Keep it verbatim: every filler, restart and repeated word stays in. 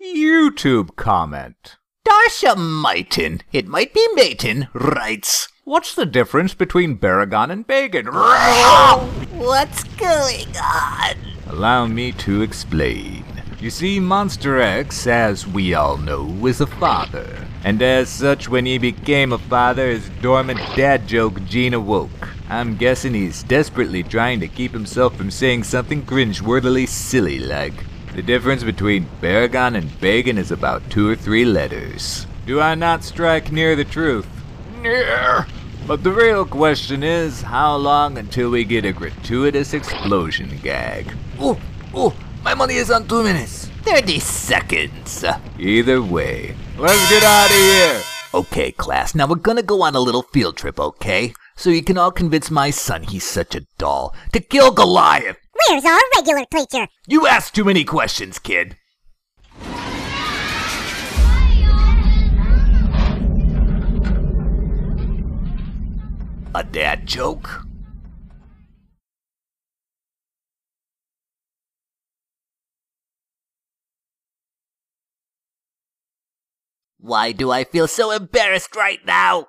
YouTube comment. Darsha Maitin, it might be Maitin, writes, what's the difference between Baragon and Bagan? What's going on? Allow me to explain. You see, Monster X, as we all know, is a father. And as such, when he became a father, his dormant dad joke gene awoke. I'm guessing he's desperately trying to keep himself from saying something cringe-worthily silly like, the difference between Baragon and Bagan is about two or three letters. Do I not strike near the truth? Near. But the real question is, how long until we get a gratuitous explosion gag? Ooh, ooh, my money is on two minutes. thirty seconds. Either way, let's get out of here. Okay, class, now we're gonna go on a little field trip, okay? So you can all convince my son, he's such a doll, to kill Goliath. Where's our regular preacher? You asked too many questions, kid. A dad joke? Why do I feel so embarrassed right now?